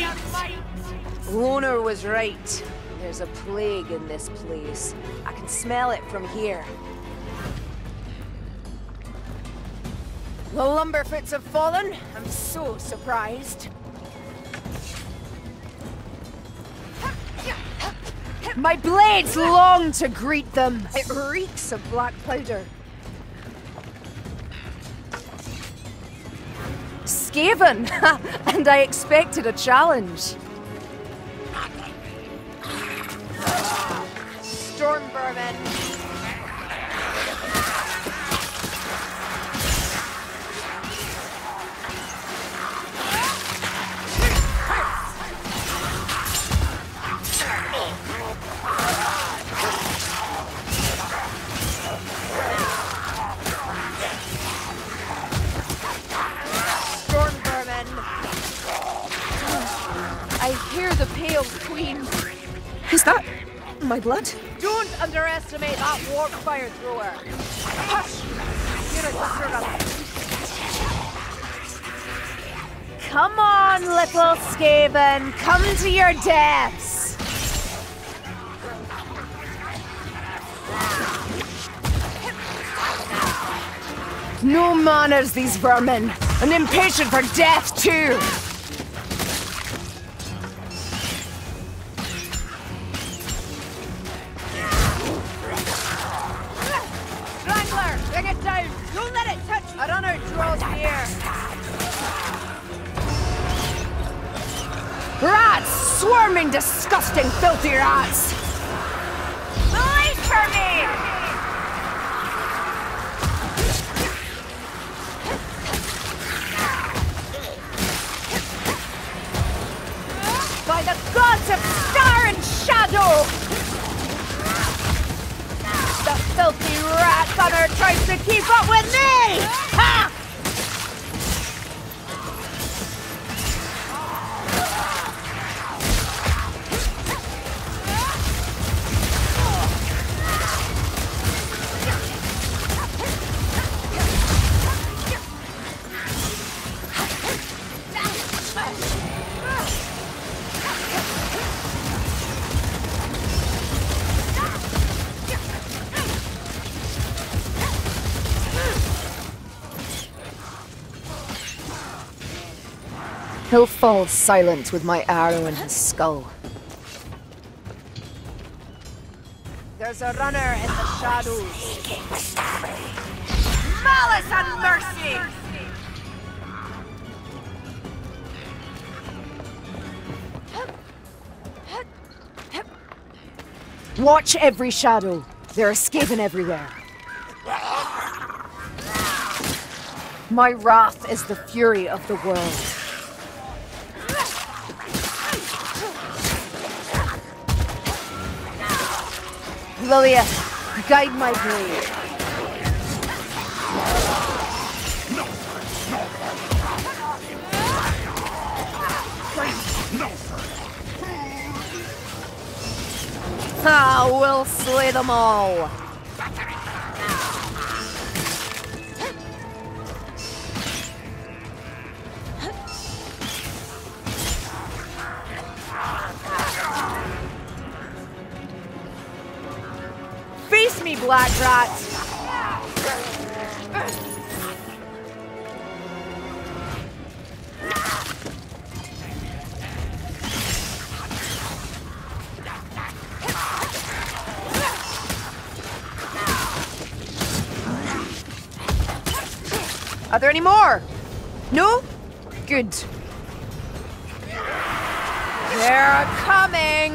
fight! Lunar was right. There's a plague in this place. I can smell it from here. The Lumberfoots have fallen. I'm so surprised. My blades long to greet them. It reeks of black powder. Skaven! And I expected a challenge. Storm vermin. I hear the pale queen. Is that my blood? Don't underestimate that warp fire thrower. Hush! Here is the servant. Come on, little Skaven. Come to your deaths. No manners, these vermin. And impatient for death, too. Rats! Swarming, disgusting, filthy rats! Release for me! By the gods of star and shadow! The filthy rat hunter tries to keep up with me! Ha! He'll fall silent with my arrow in his skull. There's a runner in the shadows. Malice and mercy! Watch every shadow. There are Skaven everywhere. My wrath is the fury of the world. Lilia, guide my blade. Ah, we'll slay them all. Face me, black rats! Are there any more? No? Good. They're coming!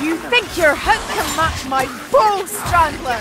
You think your hook can match my bow, Strangler?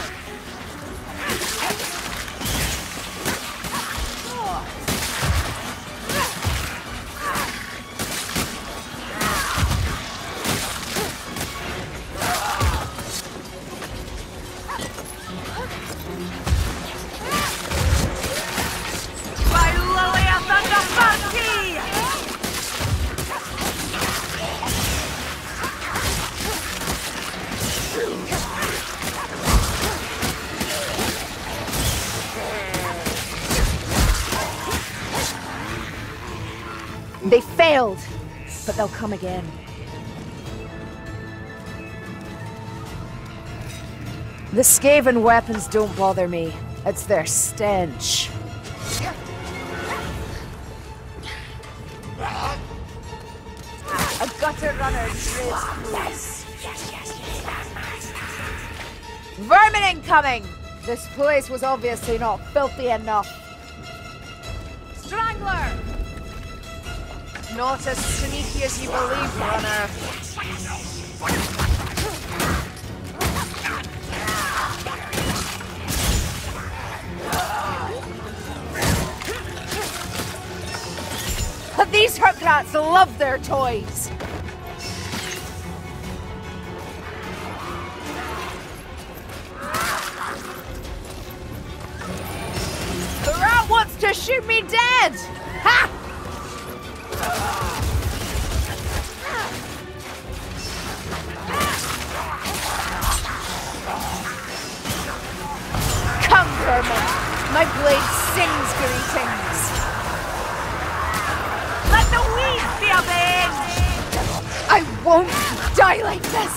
They failed, but they'll come again. The Skaven weapons don't bother me. It's their stench. A gutter runner drives police. Vermin incoming! This place was obviously not filthy enough. Strangler! Not as sneaky as you believe, runner. But these hookrats love their toys. To shoot me dead! Ha! Come, vermin! My blade sings greetings! Let the weeds be avenged! I won't die like this!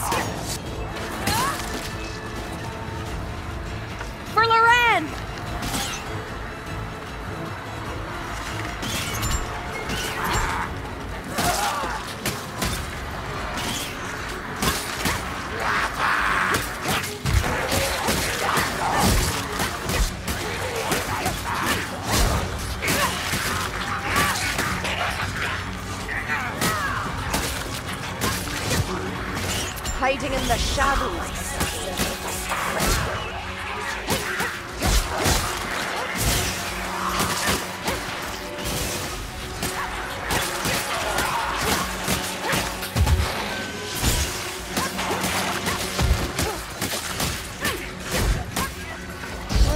For Loren! Hiding in the shadows.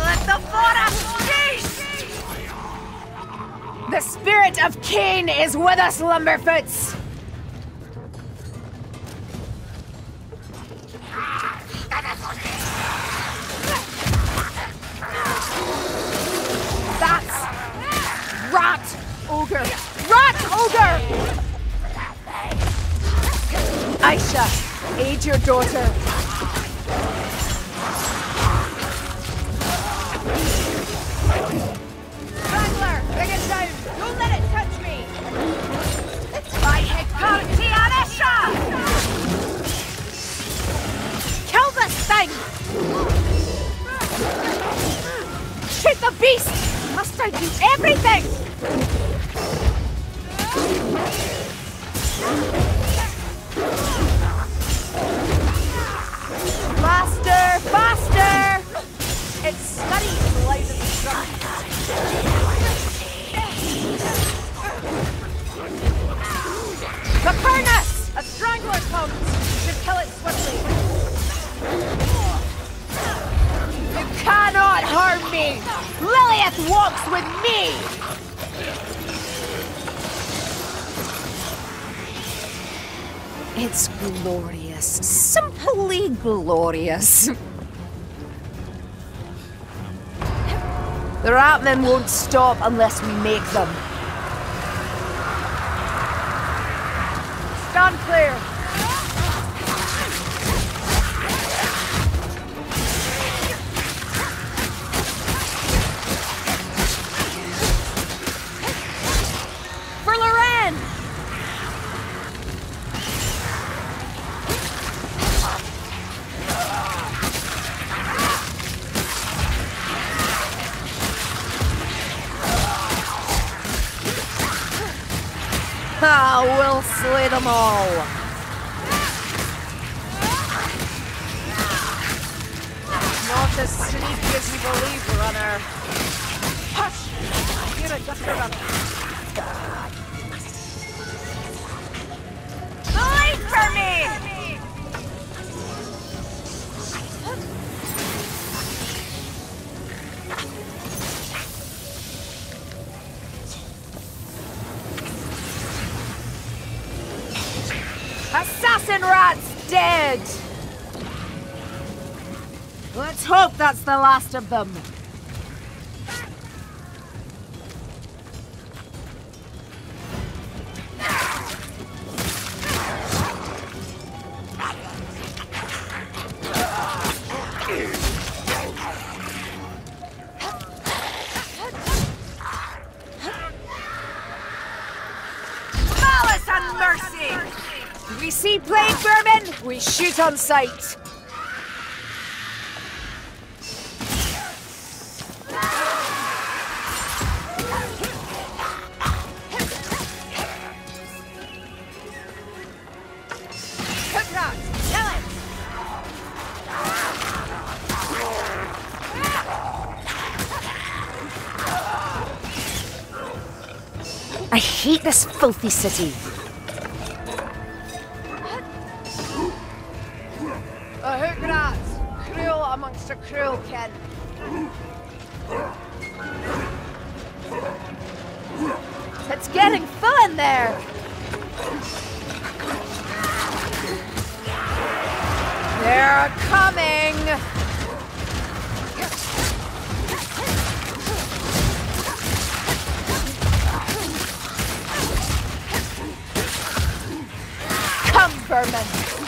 Let the forest cease! The spirit of Cain is with us, Lumberfoots! Aisha, aid your daughter. Strangler, bring it down. Don't let it touch me. My Hecate and Aisha! Kill this thing! Shoot the beast! Must I do everything? Faster! Faster! It's studied the light of the drum. Capernaus! A strangler comes! You should kill it swiftly. You cannot harm me! Lileath walks with me! It's glorious, simply glorious. The ratmen won't stop unless we make them. Stand clear. We'll slay them all. Not as sneaky as you believe, runner. Hush! I hear a gutter runner. Believe for me! Assassin rat's dead! Let's hope that's the last of them. Any plague vermin, we shoot on sight. I hate this filthy city. A hook rat, cruel amongst a cruel kin. It's getting fun there. They're coming. Vermin.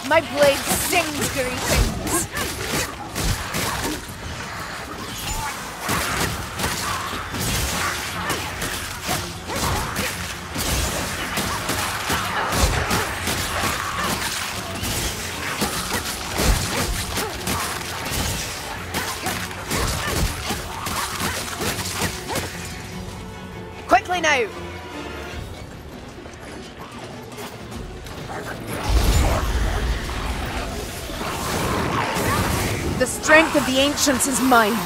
My blade sings greetings. Quickly now. The strength of the ancients is mine.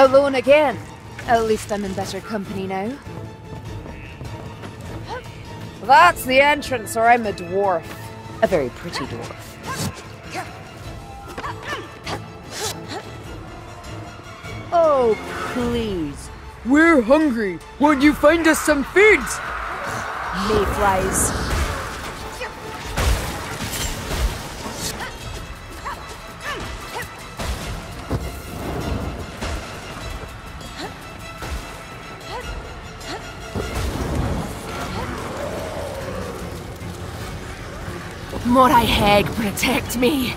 Alone again. At least I'm in better company now. That's the entrance, or I'm a dwarf. A very pretty dwarf. Oh, please. We're hungry. Won't you find us some food? Mayflies. Morai Heg, protect me!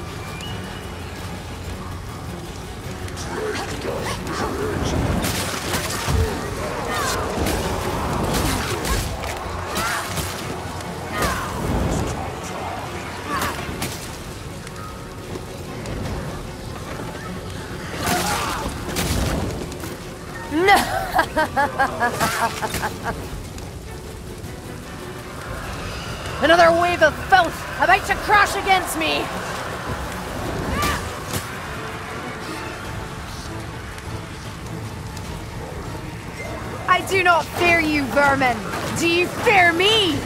Another wave of filth about to crash against me! I do not fear you, vermin! Do you fear me?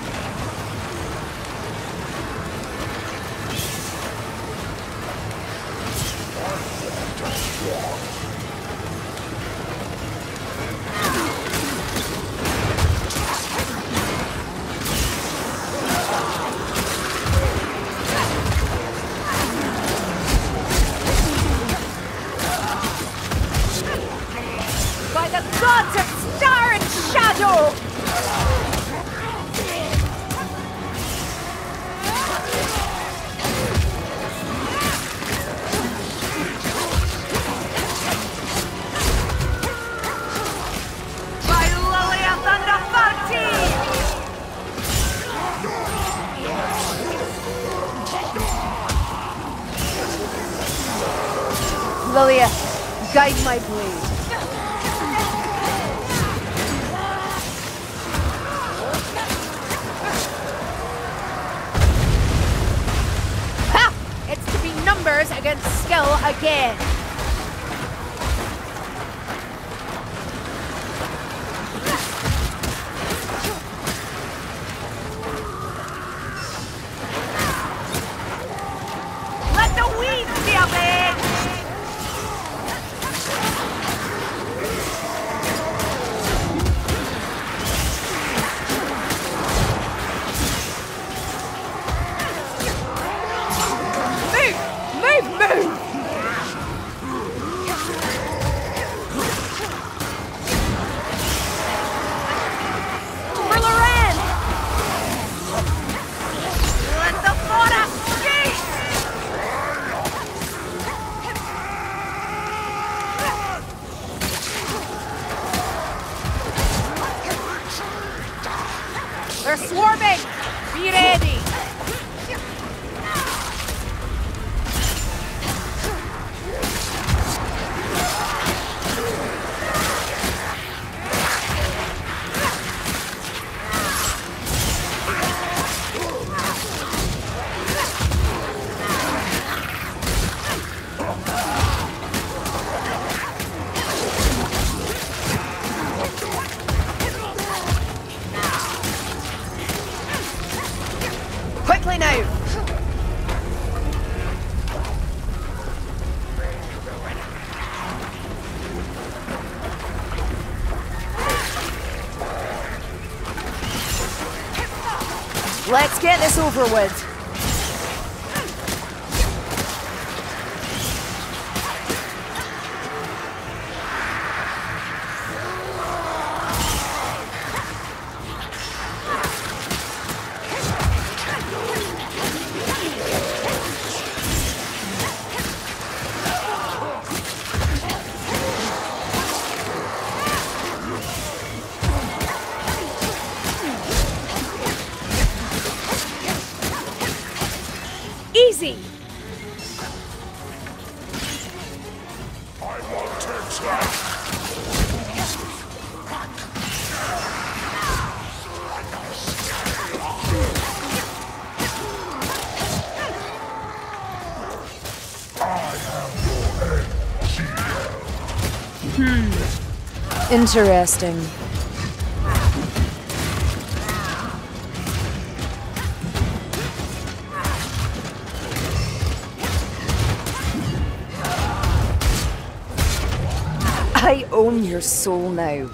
Lilia, guide my blade. Ha! It's to be numbers against skill again. They're swarming! Be ready! Let's get this over with. Interesting. I own your soul now.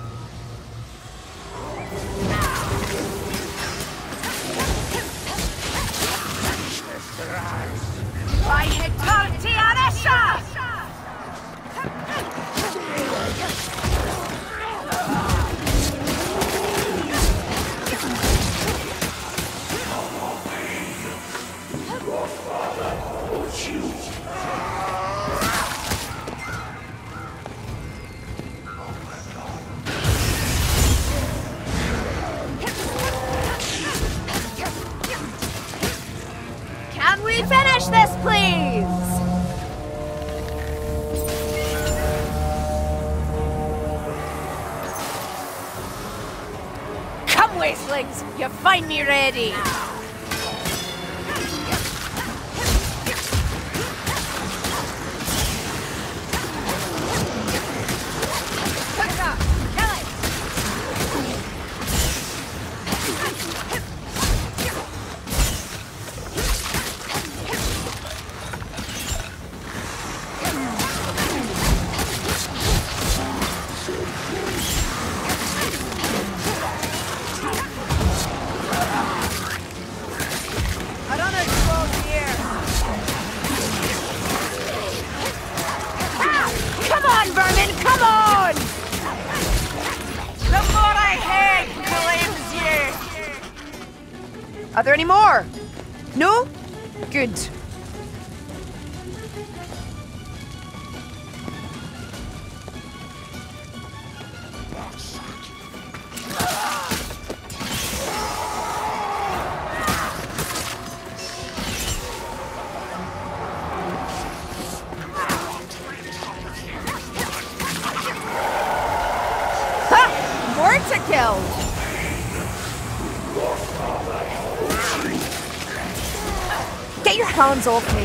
You find me ready! Are there any more? No? Good. Hands off me.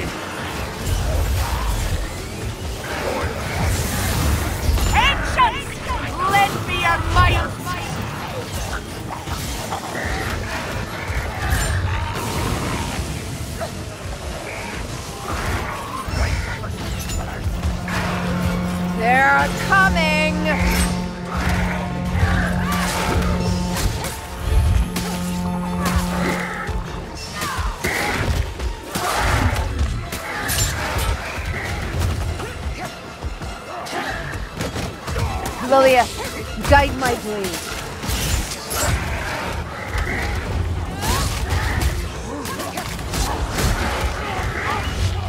Ancient! Lend me your might! They're coming! Lilia, guide my blade.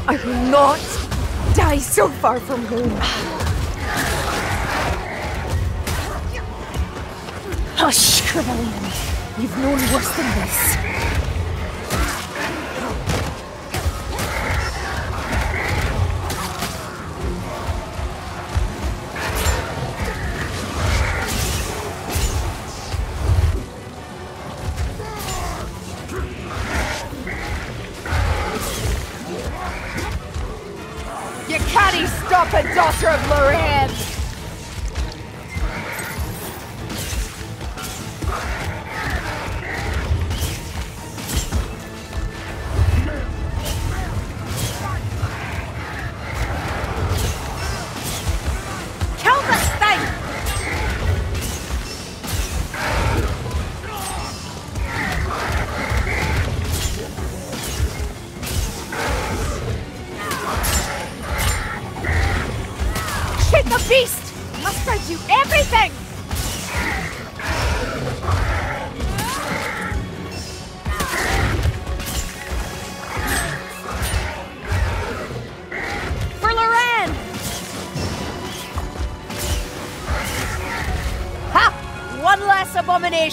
I will not die so far from home. Hush, Capernaus. You've known worse than this. You can't stop a daughter of Lorraine!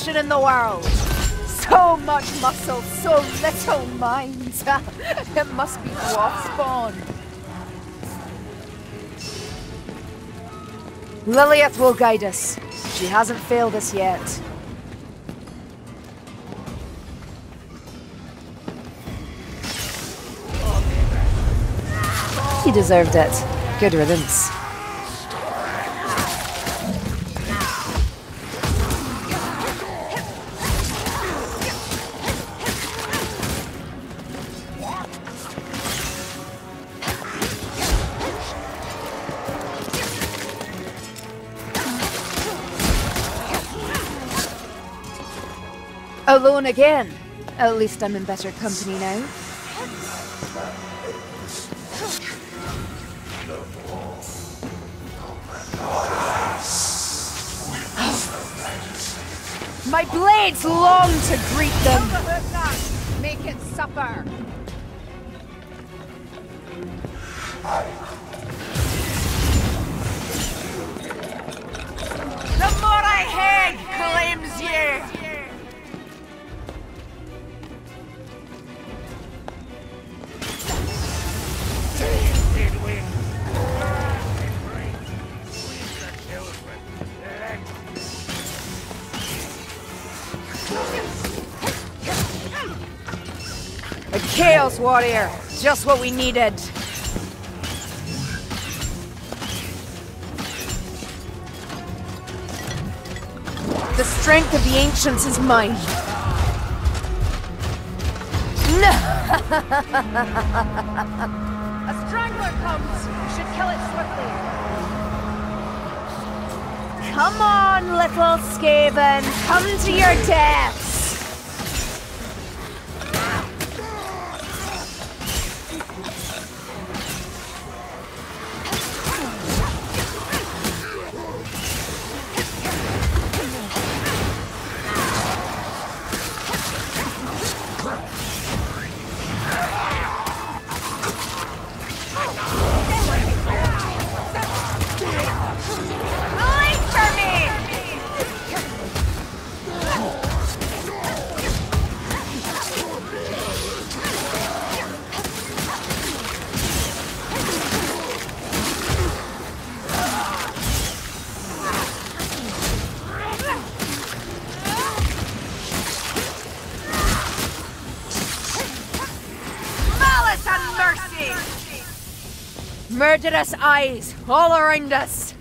In the world. So much muscle, so little mind. It must be dwarf spawn. Lileath will guide us. She hasn't failed us yet. He deserved it. Good riddance. Alone again. At least I'm in better company now. My blades long to greet them. Make it supper. The more I hate claims you. Chaos warrior, just what we needed. The strength of the ancients is mine. No! A strangler comes. We should kill it swiftly. Come on, little Skaven, come to your death. Murderous eyes all around us.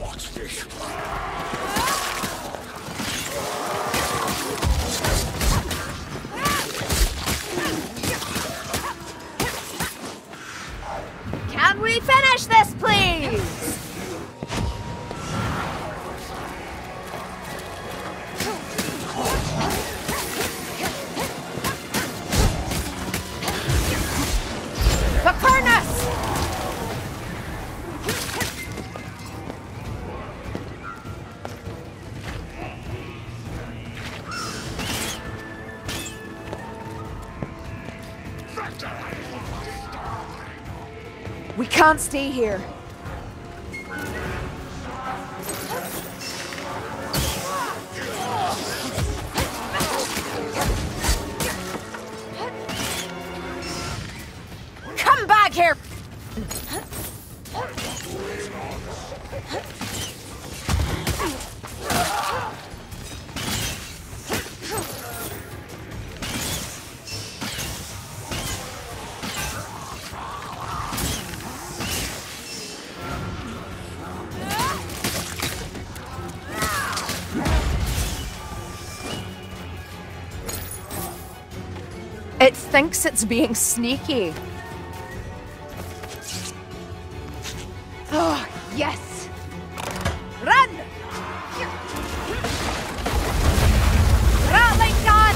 Watch this. Can we finish this, please? Capernaus! can't stay here. Come back here! It thinks it's being sneaky. Oh, yes! Run! Run like that!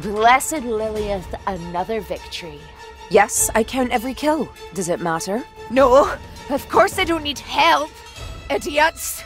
Blessed Lileath, another victory. Yes, I count every kill. Does it matter? No, of course I don't need help, idiots.